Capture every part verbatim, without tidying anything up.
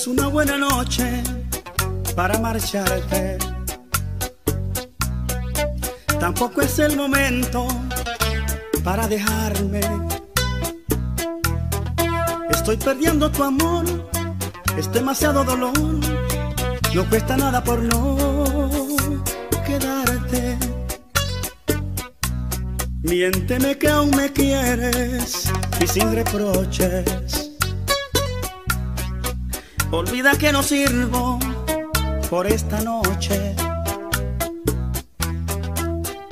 es una buena noche para marcharte. Tampoco es el momento para dejarme. Estoy perdiendo tu amor, es demasiado dolor. No cuesta nada por no quedarte. Miénteme que aún me quieres y sin reproches. Olvida que no sirvo por esta noche.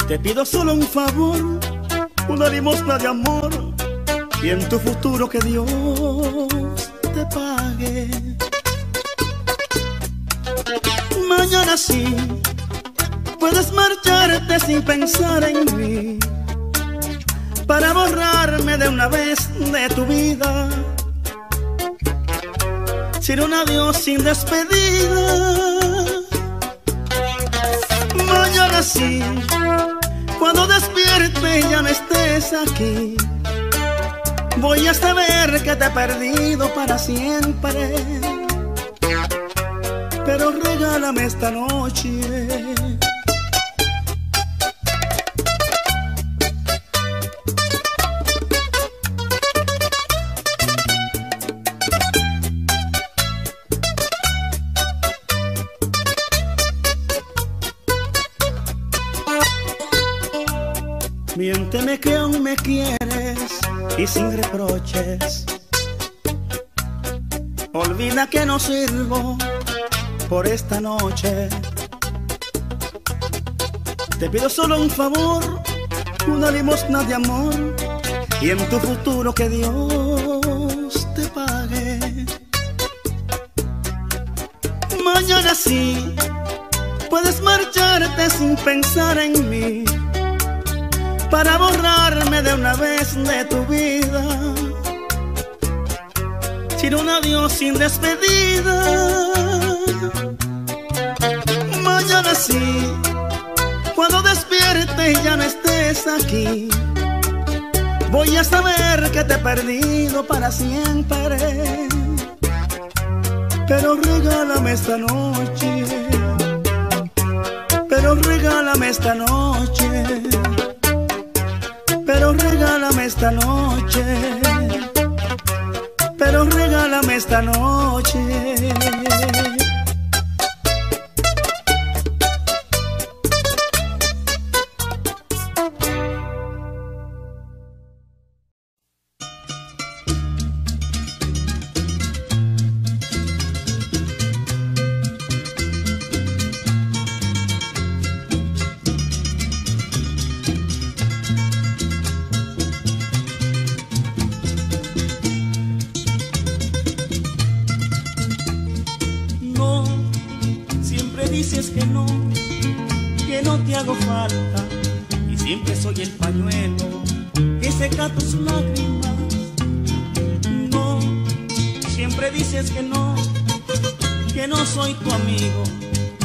Te pido solo un favor, una limosna de amor, y en tu futuro que Dios te pague. Mañana sí puedes marcharte sin pensar en mí, para borrarme de una vez de tu vida, sin un adiós, sin despedida. Mañana sí, cuando despierte y ya no estés aquí, voy a saber que te he perdido para siempre. Pero regálame esta noche. Miénteme que aún me quieres y sin reproches. Olvida que no sirvo por esta noche. Te pido solo un favor, una limosna de amor, y en tu futuro que Dios te pague. Mañana sí puedes marcharte sin pensar en mí, para borrarme de una vez de tu vida, sin un adiós, sin despedida. Mañana sí, cuando despierte y ya no estés aquí, voy a saber que te he perdido para siempre. Pero regálame esta noche. Pero regálame esta noche. Pero regálame esta noche. Pero regálame esta noche. Dices que no, que no te hago falta, y siempre soy el pañuelo que seca tus lágrimas. No, siempre dices que no, que no soy tu amigo,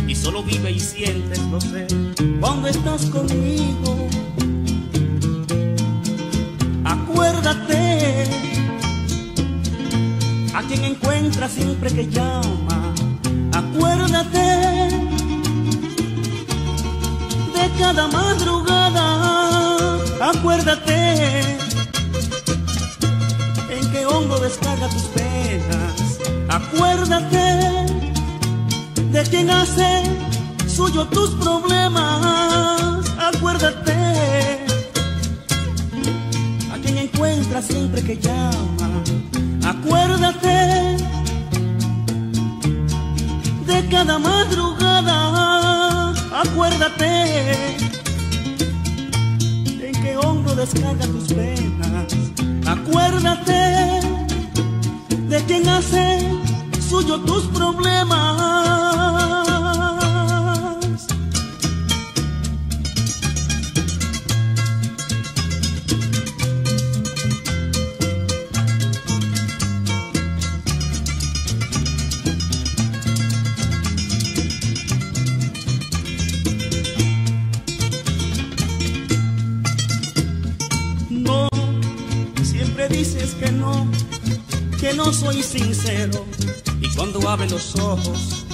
y solo vive y sientes, lo sé, cuando estás conmigo. Acuérdate a quien encuentras siempre que llama. Acuérdate de cada madrugada, acuérdate en que hondo descarga tus penas, acuérdate de quien hace suyo tus problemas, acuérdate a quien encuentras siempre que llama, acuérdate de cada madrugada, acuérdate en que hombro descarga tus penas, acuérdate de quien hace suyo tus problemas. que no soy sincero, y cuando abre los ojos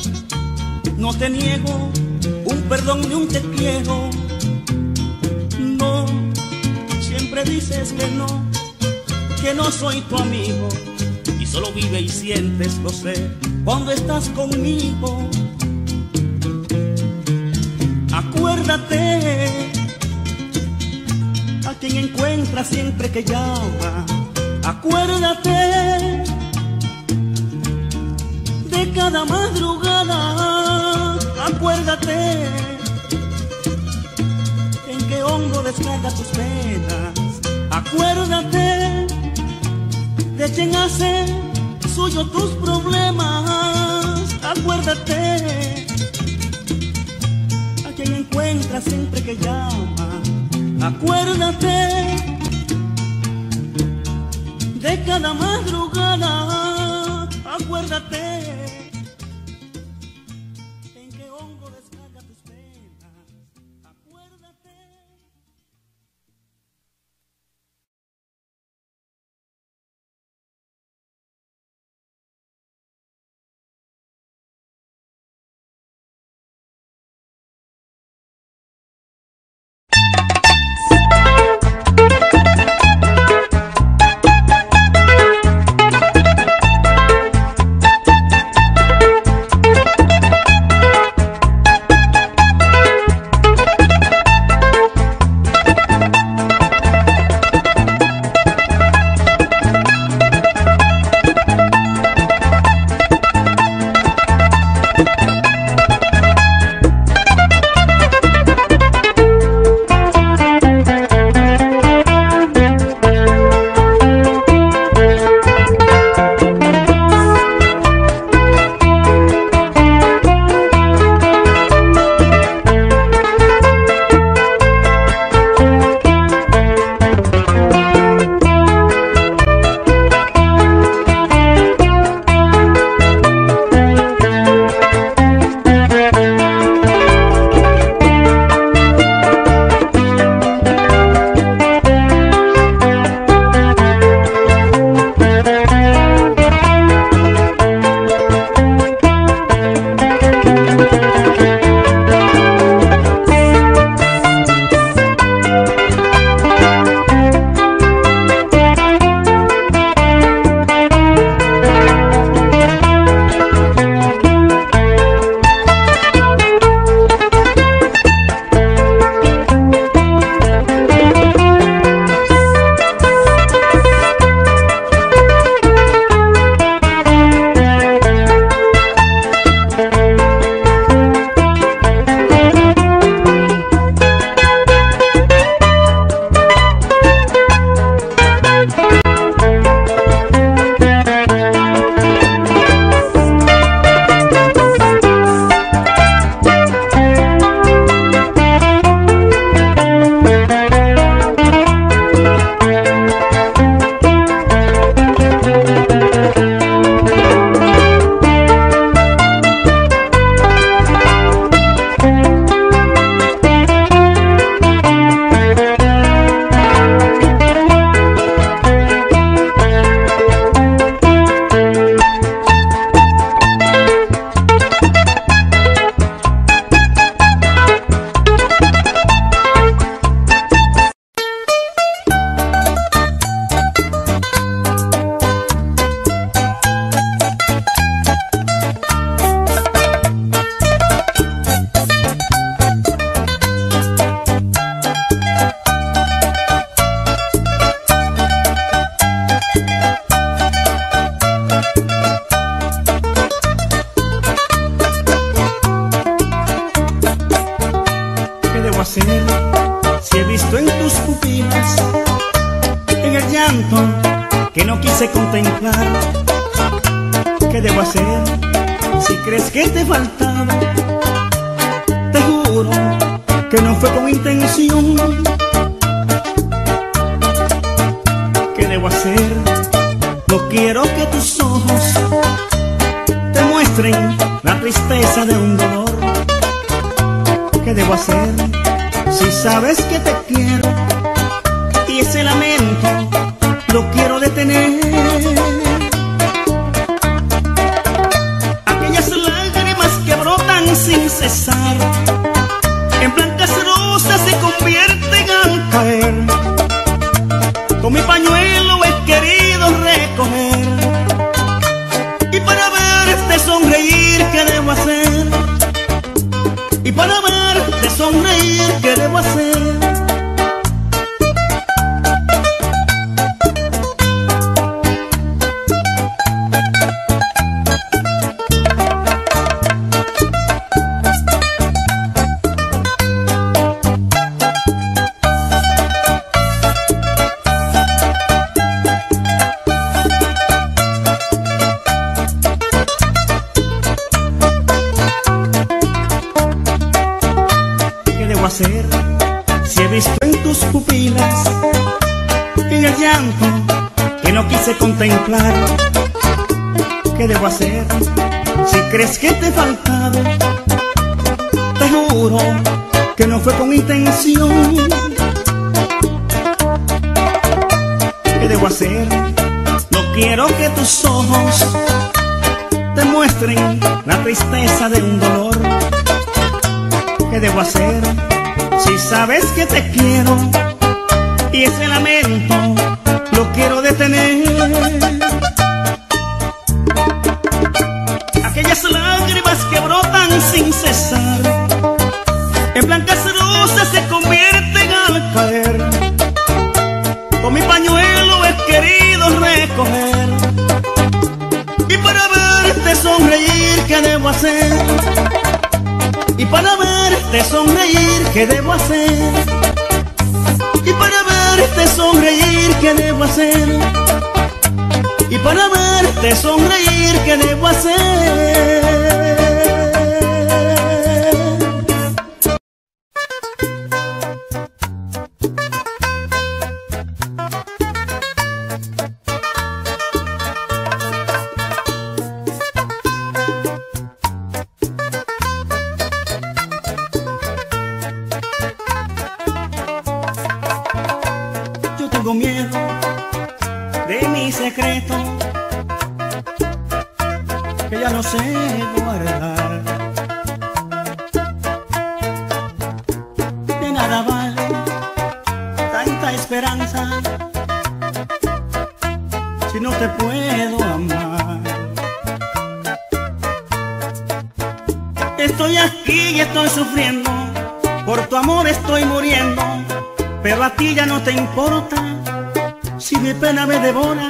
no te niego un perdón ni un te quiero. No, siempre dices que no, que no soy tu amigo, y solo vive y sientes, lo sé, cuando estás conmigo. Acuérdate a quien encuentras siempre que llama. Acuérdate de cada madrugada. Acuérdate en qué hombro descarga tus penas. Acuérdate de quien hace suyo tus problemas. Acuérdate a quien encuentras siempre que llama. Acuérdate de cada madrugada, acuérdate. Ese lamento lo quiero detener. vuelo he querido recoger. Y para verte sonreír, ¿qué debo hacer? Y para verte sonreír, ¿qué debo hacer? Si he visto en tus pupilas en el llanto que no quise contemplar, ¿qué debo hacer? Si crees que te he faltado, te juro que no fue con intención. ¿Qué debo hacer? No quiero que tus ojos te muestren la tristeza de un dolor. ¿Qué debo hacer? Si sabes que te quiero y ese lamento lo quiero detener. Aquellas lágrimas que brotan sin cesar en blancas rosas se convierten al caer. Con mi pañuelo he querido recoger. Y para verte sonreír, ¿qué debo hacer? Y para verte sonreír, ¿qué debo hacer? Y para verte sonreír, ¿qué debo hacer? Y para verte sonreír, ¿qué debo hacer? Devora,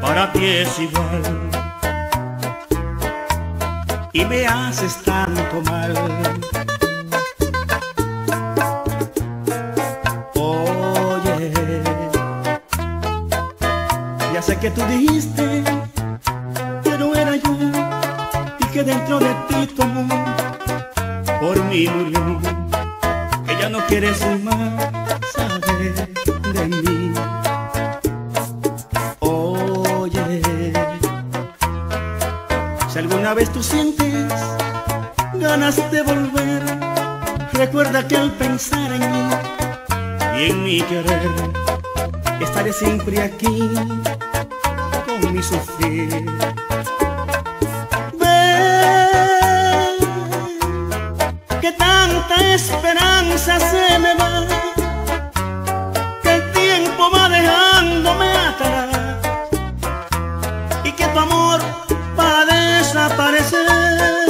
para ti es igual y me haces tanto mal. Oye, ya sé que tú dijiste que no era yo y que dentro de ti tu amor por mí murió, que ya no quieres más saber de mí. Oye, si alguna vez tú sientes ganas de volver, recuerda que al pensar en mí y en mi querer, estaré siempre aquí con mi sufrir. Ven, que tanta esperanza se me va, va dejándome atrás y que tu amor va a desaparecer.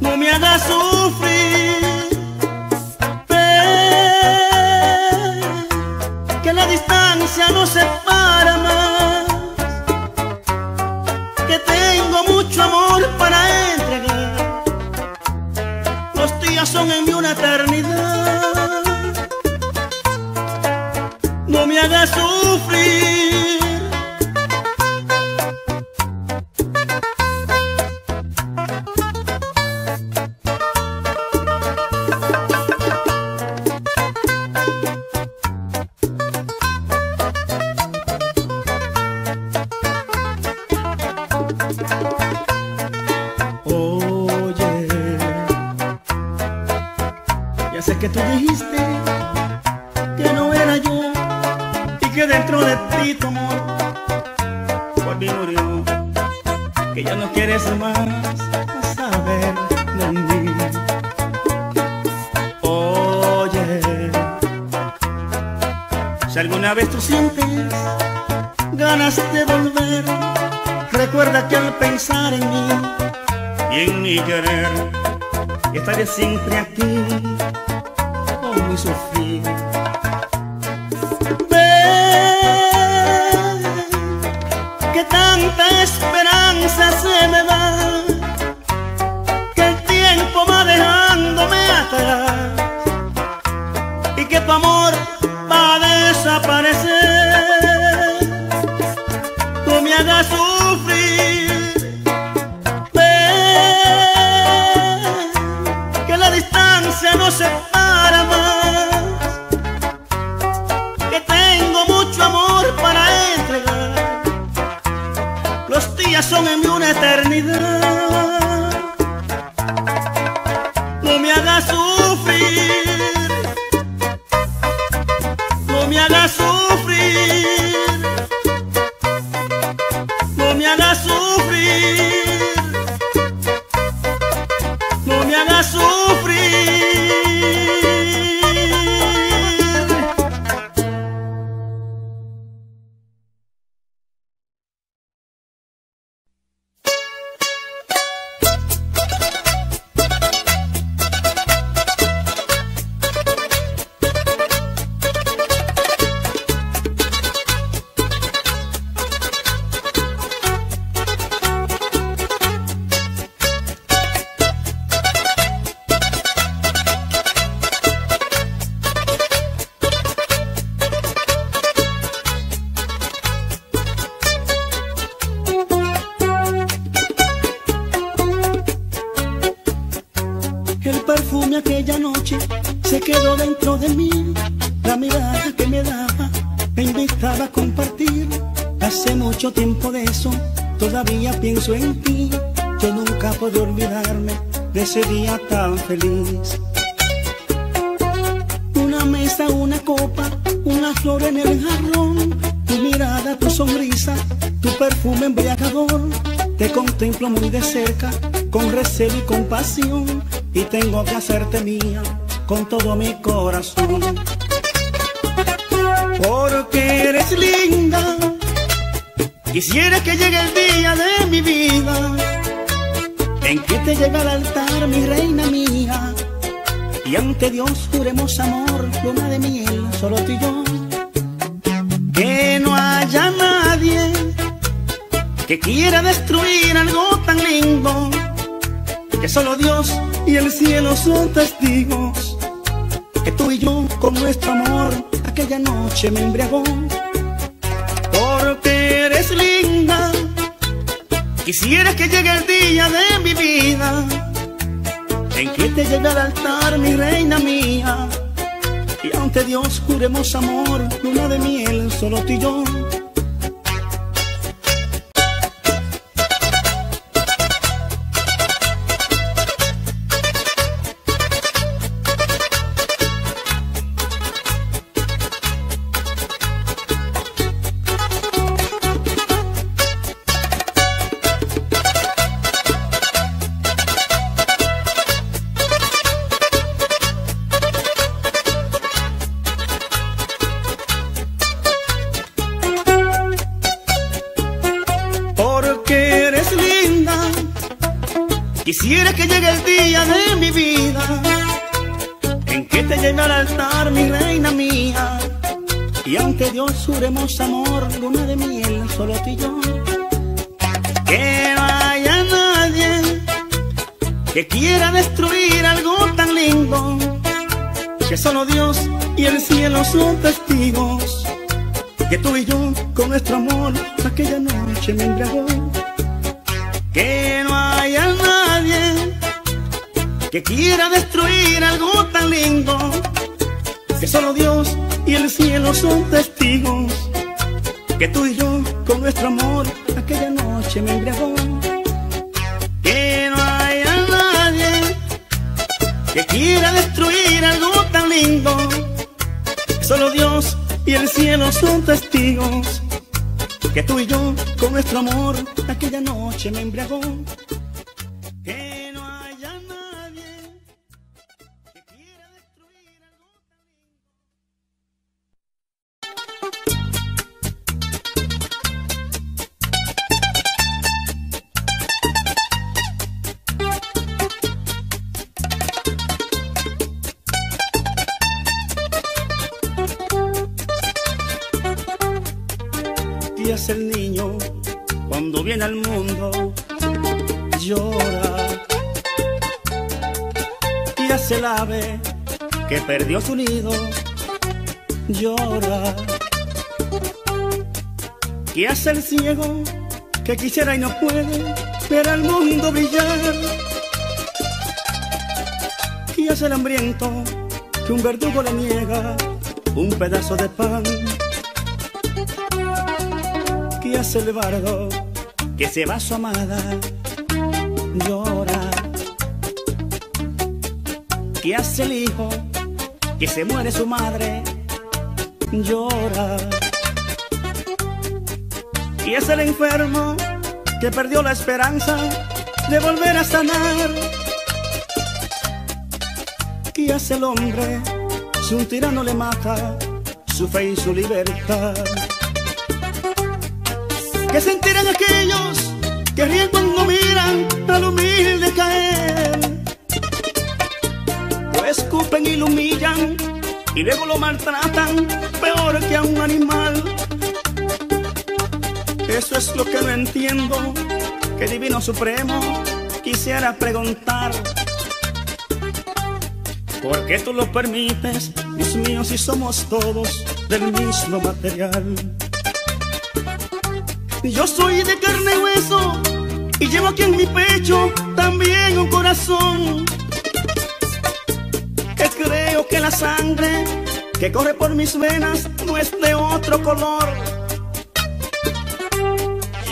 No me hagas sufrir, ven, que la distancia no separa más, que tengo mucho amor para entregar, los días son en mí una eternidad. No me hagas sufrir. Oye, ya sé que tú dijiste que no era yo, que dentro de ti tu amor por mí murió, que ya no quieres más saber de mí. Oye, Si alguna vez tú sientes ganas de volver, recuerda que al pensar en mí y en mi querer, estaré siempre aquí con mi sufrir. Ve que tanta esperanza se me da, que el tiempo va dejándome atrás y que tu amor va a desaparecer. Tú me hagas sufrir, ve que la distancia no se para más, que tengo mucho amor para entregar, los días son en mí una eternidad. No me hagas sufrir, no me hagas sufrir, no me hagas sufrir, no me hagas sufrir. Aquella noche se quedó dentro de mí, la mirada que me daba me invitaba a compartir. Hace mucho tiempo de eso, todavía pienso en ti. Yo nunca podré olvidarme de ese día tan feliz. Una mesa, una copa, una flor en el jarrón, tu mirada, tu sonrisa, tu perfume embriagador. Te contemplo muy de cerca, con recelo y compasión, y tengo que hacerte mía con todo mi corazón. Porque eres linda, quisiera que llegue el día de mi vida en que te lleve al altar, mi reina mía, y ante Dios juremos amor, luna de miel, solo tú y yo. Que no haya nadie que quiera destruir algo tan lindo, que solo Dios y el cielo son testigos, que tú y yo con nuestro amor aquella noche me embriagó. Porque eres linda, quisiera que llegue el día de mi vida en que te lleve al altar, mi reina mía, y ante Dios juremos amor, luna de miel, solo tú y yo. Quisiera que llegue el día de mi vida en que te lleve al altar, mi reina mía, y ante Dios juremos amor, luna de miel, solo tú y yo. Que no haya nadie que quiera destruir algo tan lindo, que solo Dios y el cielo son testigos, que tú y yo con nuestro amor aquella noche me embriagó. Que no haya nadie que quiera destruir algo tan lindo, que solo Dios y el cielo son testigos, que tú y yo con nuestro amor aquella noche me embriagó. Que no haya nadie que quiera destruir algo tan lindo, que solo Dios y el cielo son testigos, que tú y yo con nuestro amor aquella noche me embriagó. días el niño, cuando viene al mundo, llora y hace el ave que perdió su nido, llora. ¿Qué hace el ciego que quisiera y no puede ver al mundo brillar? ¿Qué hace el hambriento que un verdugo le niega un pedazo de pan? ¿Qué hace el bardo que se va a su amada, llora? ¿Qué hace el hijo que se muere su madre, llora? ¿Qué hace el enfermo que perdió la esperanza de volver a sanar? ¿Qué hace el hombre si un tirano le mata su fe y su libertad? ¿Qué sentirán aquellos que ríen cuando miran al humilde caer? Lo escupen y lo humillan y luego lo maltratan peor que a un animal. Eso es lo que no entiendo, que Divino Supremo quisiera preguntar. ¿Por qué tú lo permites, Dios mío, si somos todos del mismo material? Yo soy de carne y hueso y llevo aquí en mi pecho también un corazón que creo que la sangre que corre por mis venas no es de otro color.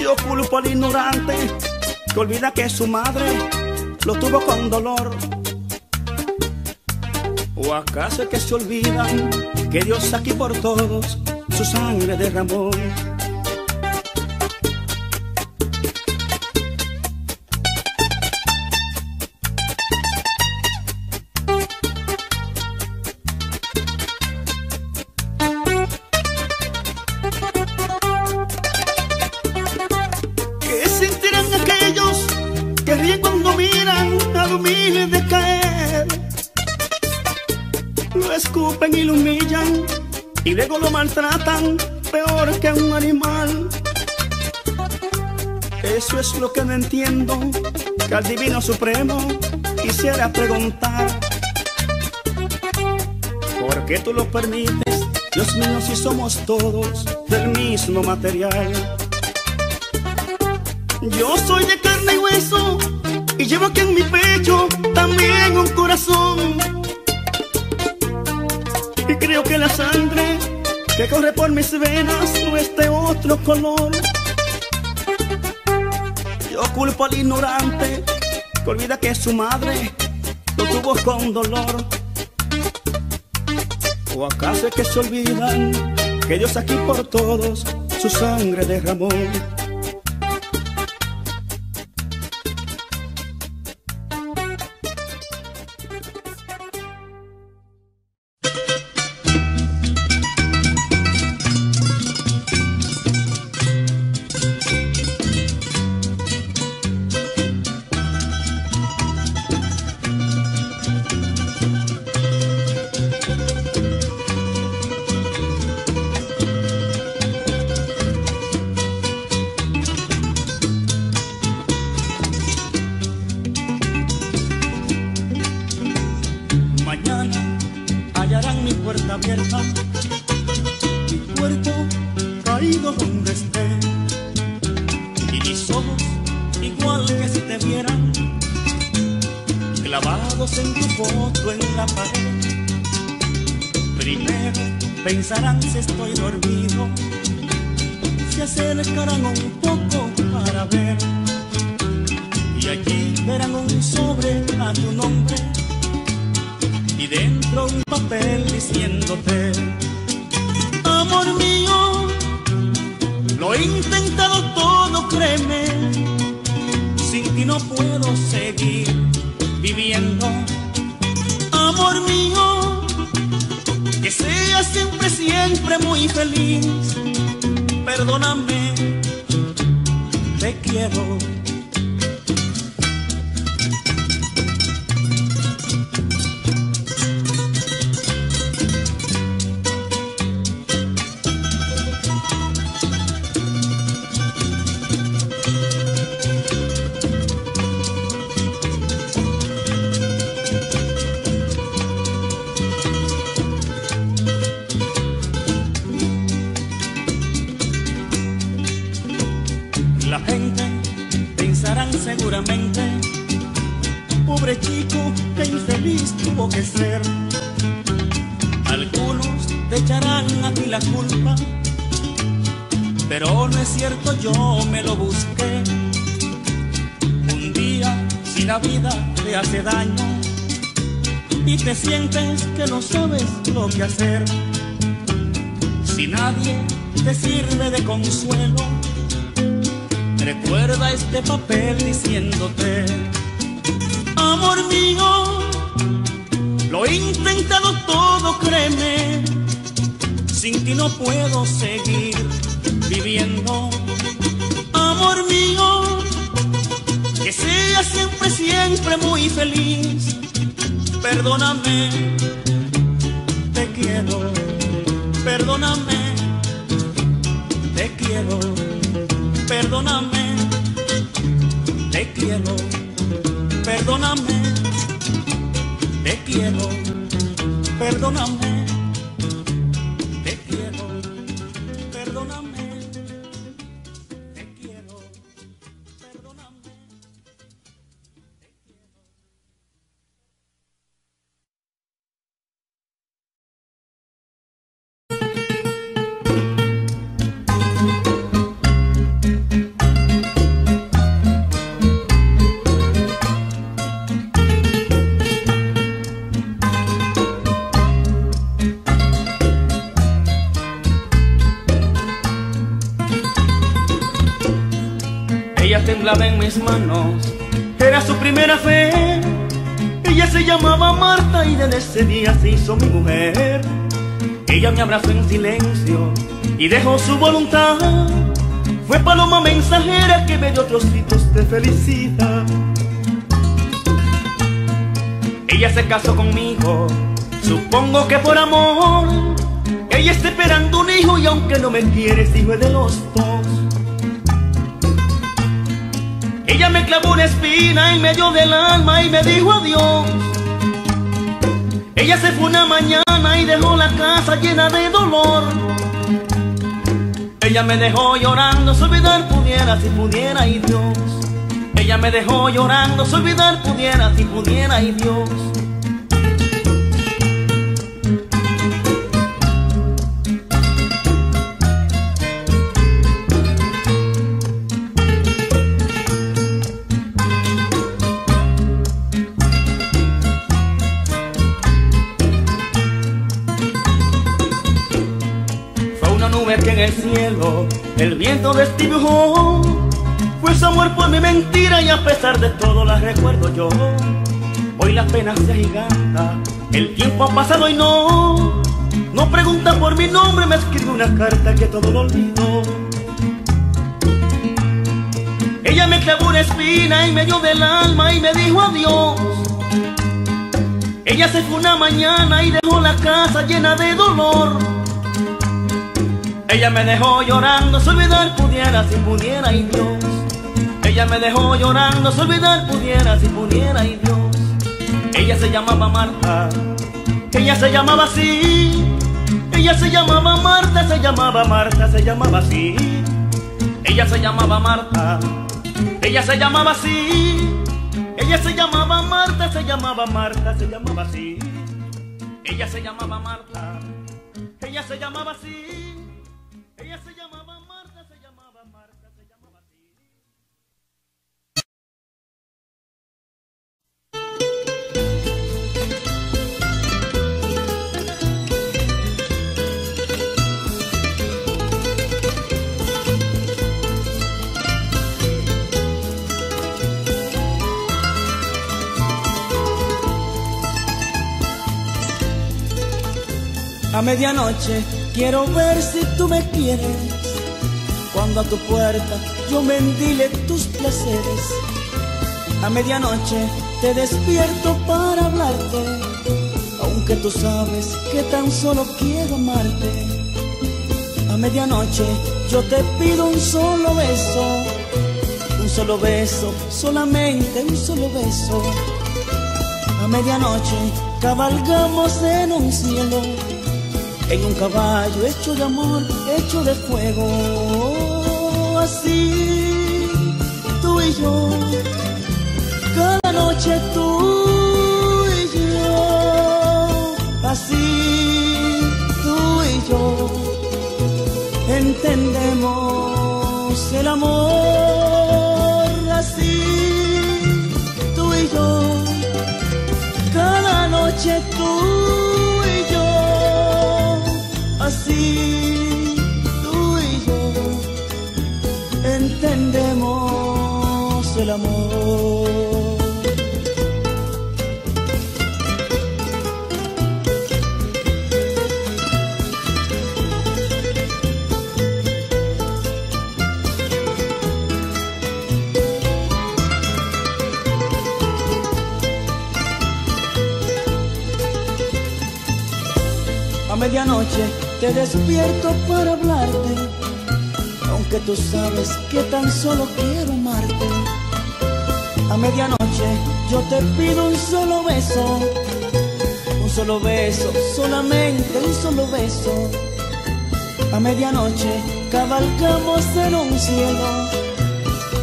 Yo culpo al ignorante que olvida que su madre lo tuvo con dolor. ¿O acaso es que se olvidan que Dios aquí por todos su sangre derramó? Escupen y lo humillan y luego lo maltratan peor que un animal. Eso es lo que no entiendo, que al Divino Supremo quisiera preguntar. ¿Por qué tú lo permites, Dios mío, si somos todos del mismo material? Yo soy de carne y hueso y llevo aquí en mi pecho también un corazón. Y creo que la sangre que corre por mis venas no es de otro color. Yo culpo al ignorante que olvida que su madre lo tuvo con dolor. ¿O acaso es que se olvidan que Dios aquí por todos su sangre derramó? seguramente. Pobre chico, qué infeliz tuvo que ser. Algunos te echarán a ti la culpa, pero no es cierto, yo me lo busqué. Un día, si la vida te hace daño y te sientes que no sabes lo que hacer, si nadie te sirve de consuelo, recuerda este papel diciéndote: amor mío, lo he intentado todo, créeme, sin ti no puedo seguir viviendo. Amor mío, que seas siempre, siempre muy feliz. Perdóname, te quiero. Perdóname, te quiero. Perdóname, te quiero. Perdóname, te quiero. Perdóname. Temblaba en mis manos, era su primera fe. Ella se llamaba Marta y desde ese día se hizo mi mujer. Ella me abrazó en silencio y dejó su voluntad. Fue paloma mensajera que me dio trocitos de felicidad. Ella se casó conmigo, supongo que por amor. Ella está esperando un hijo y aunque no me quiere, hijo de los dos. Ella me clavó una espina en medio del alma y me dijo adiós. Ella se fue una mañana y dejó la casa llena de dolor. Ella me dejó llorando, si olvidar pudiera, si pudiera, y Dios. Ella me dejó llorando, si olvidar pudiera, si pudiera, y Dios. Que en el cielo el viento destibujó, fue su amor por mi mentira y a pesar de todo la recuerdo yo. Hoy la pena se agiganta, el tiempo ha pasado y no No pregunta por mi nombre, me escribe una carta que todo lo olvidó. Ella me clavó una espina en medio del alma y me dijo adiós. Ella se fue una mañana y dejó la casa llena de dolor. Ella me dejó llorando, si olvidar pudiera, si pudiera, y Dios. Ella me dejó llorando, si olvidar pudiera, si pudiera, y Dios. Ella se llamaba Marta, ella se llamaba así. Ella se llamaba Marta, se llamaba Marta, se llamaba así. Ella se llamaba Marta, ella se llamaba así. Ella se llamaba Marta, se llamaba Marta, se llamaba así. Ella se llamaba Marta, ella se llamaba así. Ella se llamaba Marta, se llamaba Marta, se llamaba así. A medianoche quiero ver si tú me quieres, cuando a tu puerta yo mendile tus placeres. A medianoche te despierto para hablarte, aunque tú sabes que tan solo quiero amarte. A medianoche yo te pido un solo beso, un solo beso, solamente un solo beso. A medianoche cabalgamos en un cielo, en un caballo hecho de amor, hecho de fuego. Así, tú y yo, cada noche tú y yo, así tú y yo entendemos el amor, así tú y yo, cada noche tú y yo, así tú y yo entendemos el amor. A medianoche te despierto para hablarte, aunque tú sabes que tan solo quiero amarte. A medianoche yo te pido un solo beso, un solo beso, solamente un solo beso. A medianoche cabalgamos en un cielo,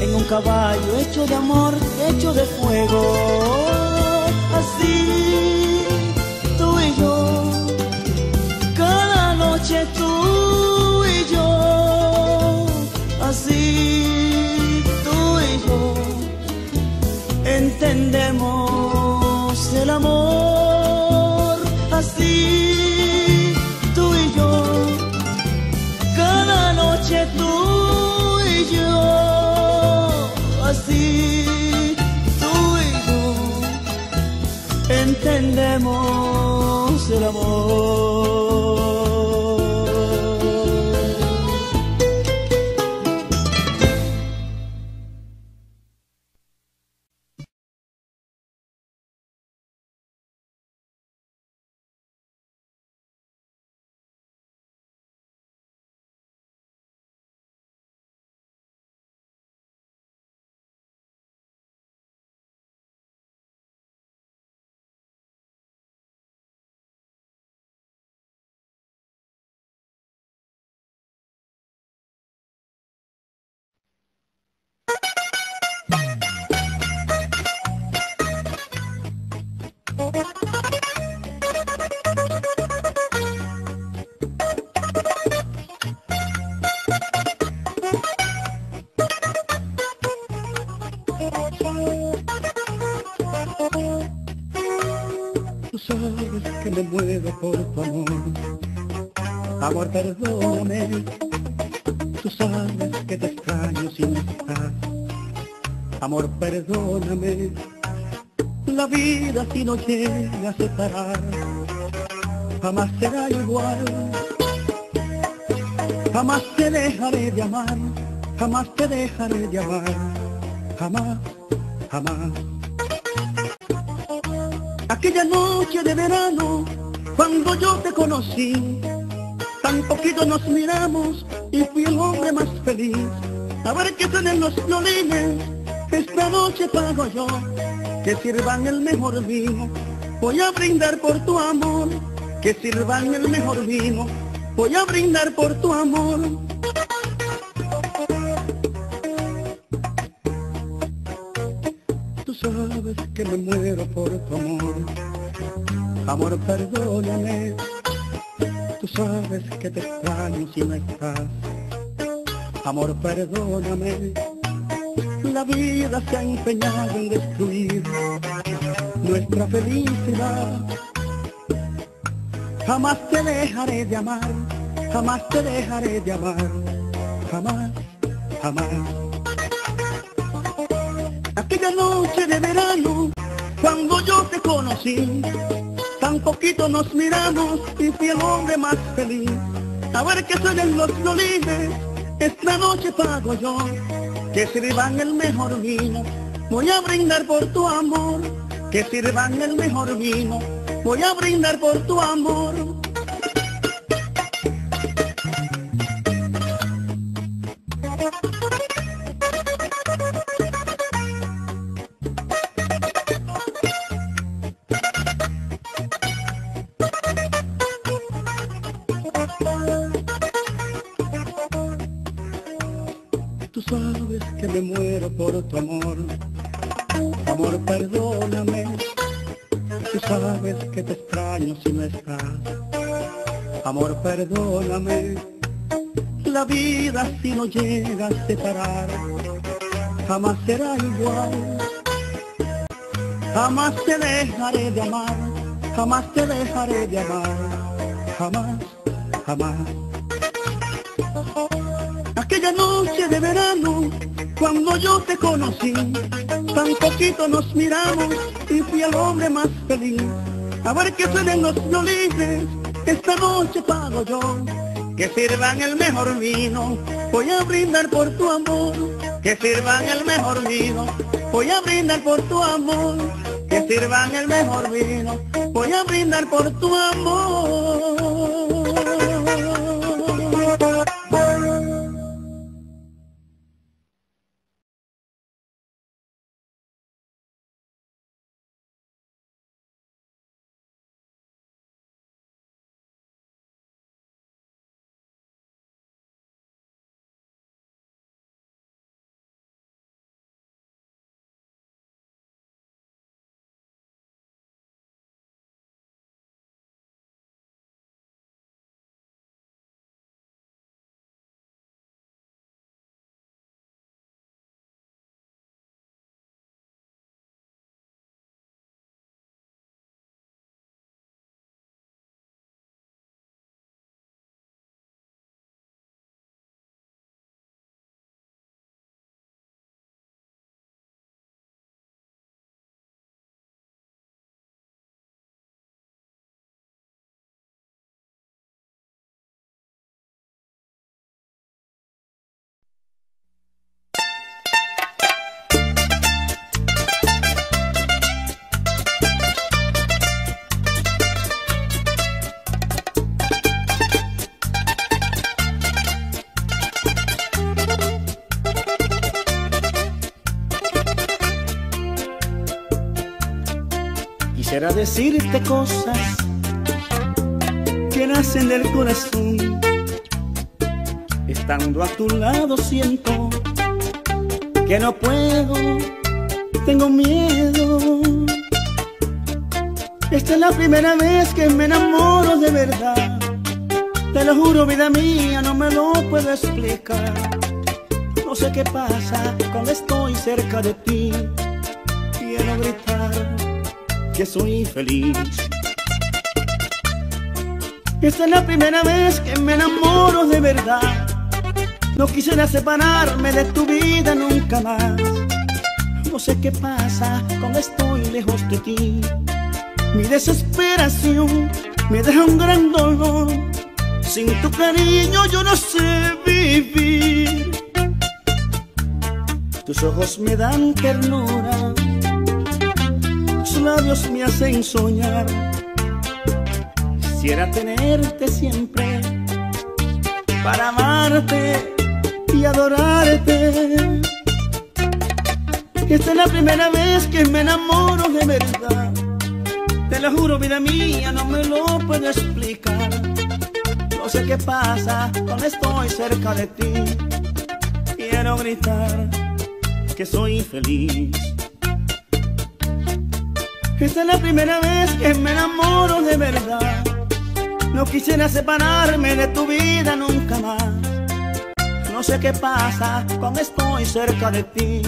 en un caballo hecho de amor, hecho de fuego. Así tú y yo, tú y yo, así tú y yo entendemos el amor, así tú y yo, cada noche tú y yo, así tú y yo entendemos el amor. Tú sabes que me muero por tu amor, amor, perdóname. Tú sabes que te extraño sin estar, amor, perdóname. La vida si no llega a separar, jamás será igual. Jamás te dejaré de amar, jamás te dejaré de amar, jamás, jamás. Aquella noche de verano, cuando yo te conocí, tan poquito nos miramos y fui el hombre más feliz. A ver qué suenan los violines, esta noche pago yo, que sirvan el mejor vino, voy a brindar por tu amor. Que sirvan el mejor vino, voy a brindar por tu amor. Tú sabes que me muero por tu amor, amor, perdóname. Tú sabes que te extraño si no estás, amor, perdóname. La vida se ha empeñado en destruir nuestra felicidad. Jamás te dejaré de amar, jamás te dejaré de amar, jamás, jamás. Aquella noche de verano, cuando yo te conocí, tan poquito nos miramos y fui el hombre más feliz. A ver qué suenan los violines, esta noche pago yo, que sirvan el mejor vino, voy a brindar por tu amor. Que sirvan el mejor vino, voy a brindar por tu amor. Tú sabes que me muero por tu amor, Amor, perdóname, tú sabes que te extraño si no estás. Amor, perdóname, la vida si no llega a separar jamás será igual. Jamás te dejaré de amar, jamás te dejaré de amar, jamás, jamás. Aquella noche de verano, cuando yo te conocí, tan poquito nos miramos y fui el hombre más feliz. A ver que suenen los violines, esta noche pago yo, que sirvan el mejor vino, voy a brindar por tu amor. Que sirvan el mejor vino, voy a brindar por tu amor. Que sirvan el mejor vino, voy a brindar por tu amor. Quisiera decirte cosas que nacen del corazón. Estando a tu lado siento que no puedo, tengo miedo. Esta es la primera vez que me enamoro de verdad. Te lo juro, vida mía, no me lo puedo explicar. No sé qué pasa cuando estoy cerca de ti. Quiero gritar que soy feliz. Esta es la primera vez que me enamoro de verdad. No quisiera separarme de tu vida nunca más. No sé qué pasa cuando estoy lejos de ti. Mi desesperación me deja un gran dolor. Sin tu cariño yo no sé vivir. Tus ojos me dan ternura, tus labios me hacen soñar. Quisiera tenerte siempre para amarte y adorarte. Esta es la primera vez que me enamoro de verdad. Te lo juro, vida mía, no me lo puedo explicar. No sé qué pasa cuando estoy cerca de ti. Quiero gritar que soy feliz. Esta es la primera vez que me enamoro de verdad. No quisiera separarme de tu vida nunca más. No sé qué pasa cuando estoy cerca de ti.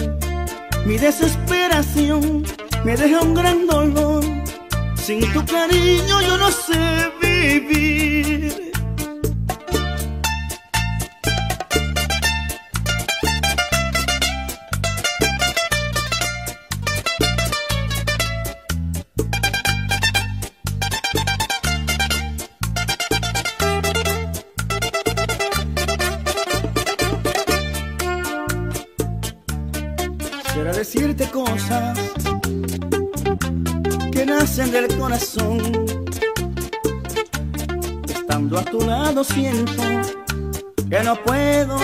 Mi desesperación me deja un gran dolor. Sin tu cariño yo no sé vivir. Decirte cosas que nacen del corazón. Estando a tu lado siento que no puedo,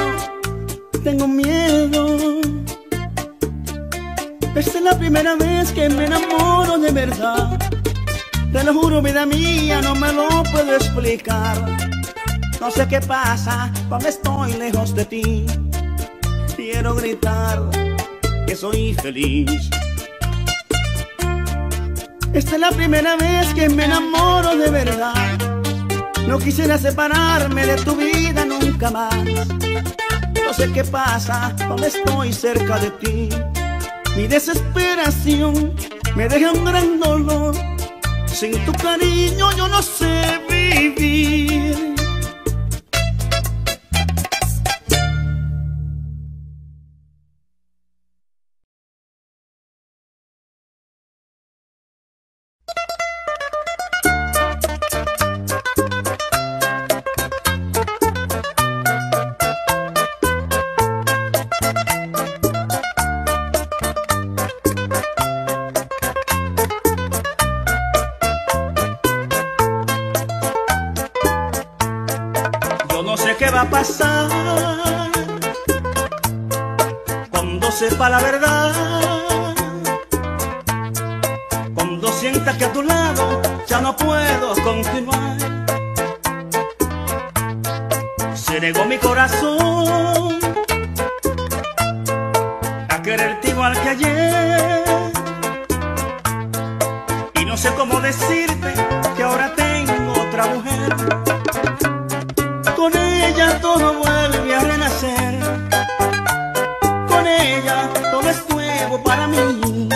tengo miedo. Esta es la primera vez que me enamoro de verdad. Te lo juro, vida mía, no me lo puedo explicar. No sé qué pasa cuando estoy lejos de ti. Quiero gritar que soy feliz. Esta es la primera vez que me enamoro de verdad. No quisiera separarme de tu vida nunca más. No sé qué pasa cuando estoy cerca de ti. Mi desesperación me deja un gran dolor. Sin tu cariño yo no sé vivir. Pasar cuando sepa la verdad, cuando sienta que a tu lado ya no puedo continuar. Se negó mi corazón a quererte igual que ayer, y no sé cómo decirte que ahora tengo otra mujer. Con ella todo vuelve a renacer. Con ella todo es nuevo para mí.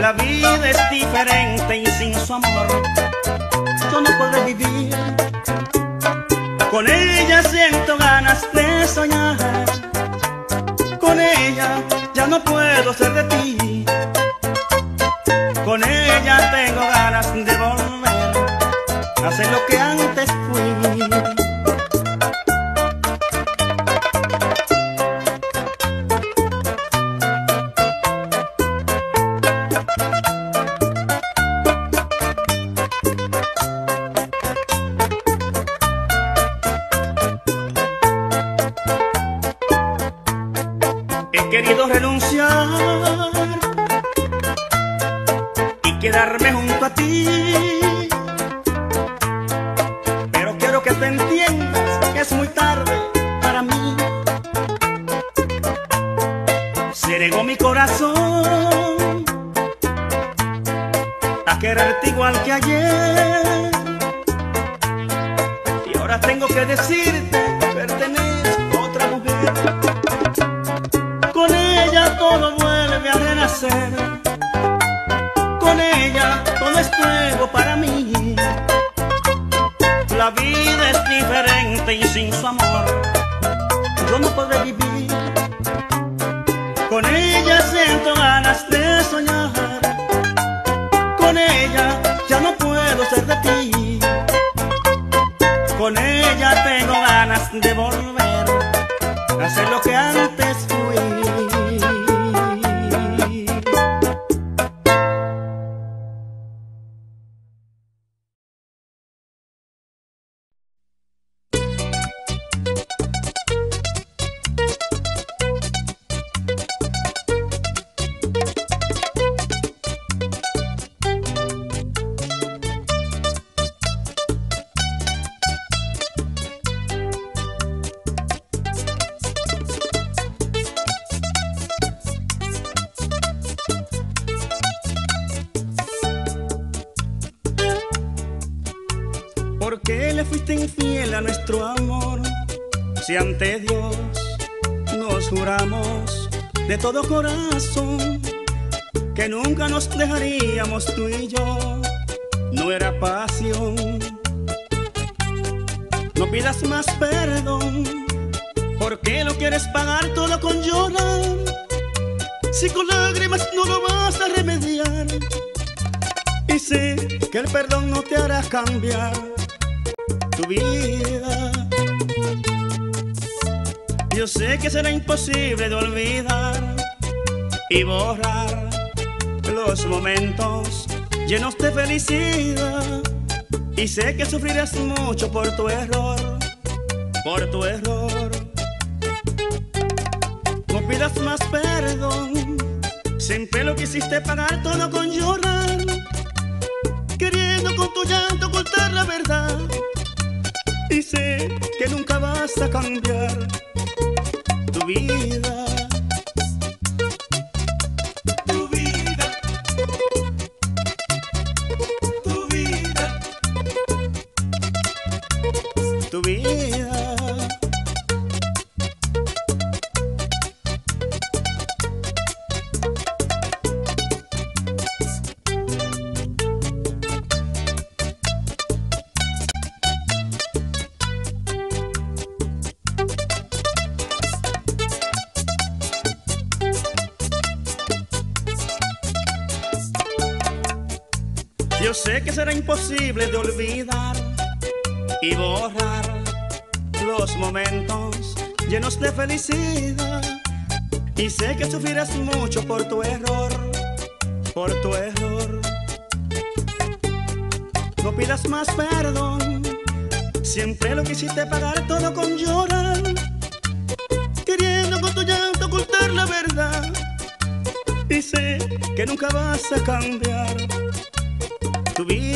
La vida es diferente y sin su amor yo no podré vivir. Con ella siento ganas de soñar. Con ella ya no puedo ser de ti. Con ella tengo ganas de volver a ser lo que antes fui. Si ante Dios nos juramos de todo corazón que nunca nos dejaríamos tú y yo, no era pasión. No pidas más perdón, porque lo quieres pagar todo con llorar. Si con lágrimas no lo vas a remediar, y sé que el perdón no te hará cambiar tu vida. Yo sé que será imposible de olvidar y borrar los momentos llenos de felicidad. Y sé que sufrirás mucho por tu error, por tu error. No pidas más perdón, siempre lo quisiste pagar todo con llorar, queriendo con tu llanto ocultar la verdad. Y sé que nunca vas a cambiar tu vida, tu vida, Yo sé que será imposible de olvidar y borrar los momentos llenos de felicidad. Y sé que sufrirás mucho por tu error, por tu error. No pidas más perdón, siempre lo quisiste pagar todo con llorar, queriendo con tu llanto ocultar la verdad. Y sé que nunca vas a cambiar tu vida.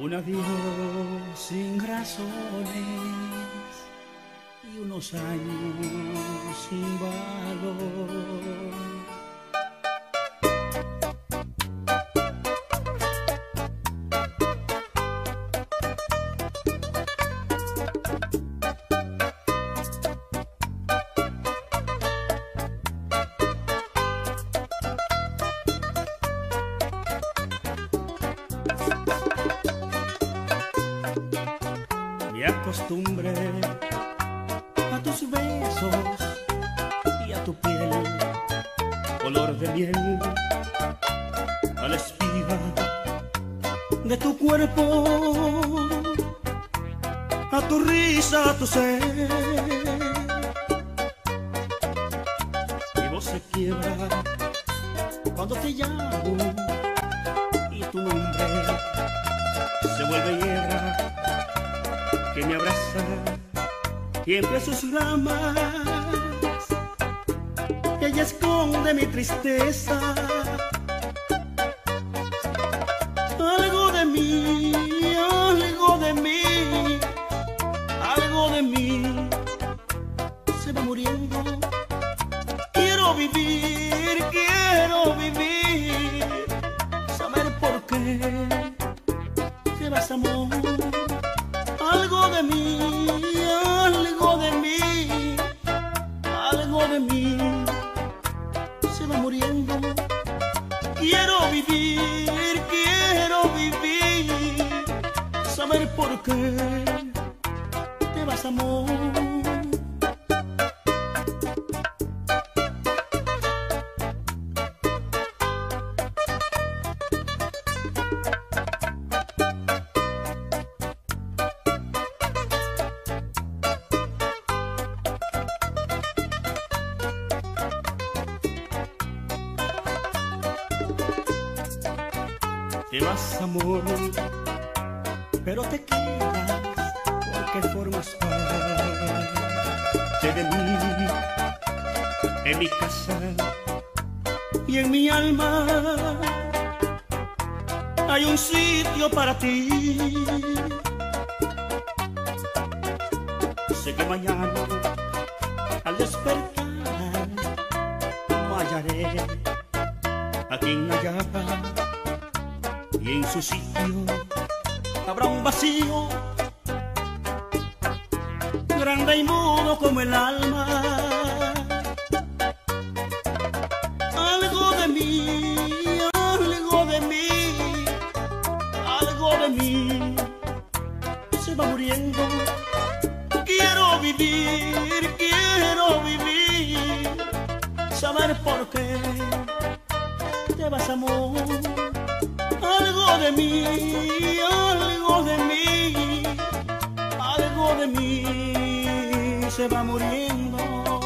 Un adiós sin razones y unos años sin valor. Acostumbré a tus besos y a tu piel color de miel, a la espiga de tu cuerpo, a tu risa, a tu ser. Mi voz se quiebra cuando te llamo y tu nombre se vuelve hierba que me abraza y entre sus ramas ella esconde mi tristeza. Algo de mí, algo de mí, algo de mí se va muriendo. Quiero vivir, quiero vivir, saber por qué te vas, amor. Algo de mí, algo de mí, algo de mí se va muriendo. Quiero vivir, quiero vivir, saber por qué te vas, amor. Te vas, amor, pero te quedas porque formas parte de mí, en mi casa y en mi alma hay un sitio para ti. Sé que mañana al despertar no hallaré a quien hallaba, y en su sitio habrá un vacío grande y mudo como el alma. Algo de mí, algo de mí, algo de mí se va muriendo. Quiero vivir, quiero vivir, saber por qué te vas, amor. Algo de mí, algo de mí, algo de mí se va muriendo.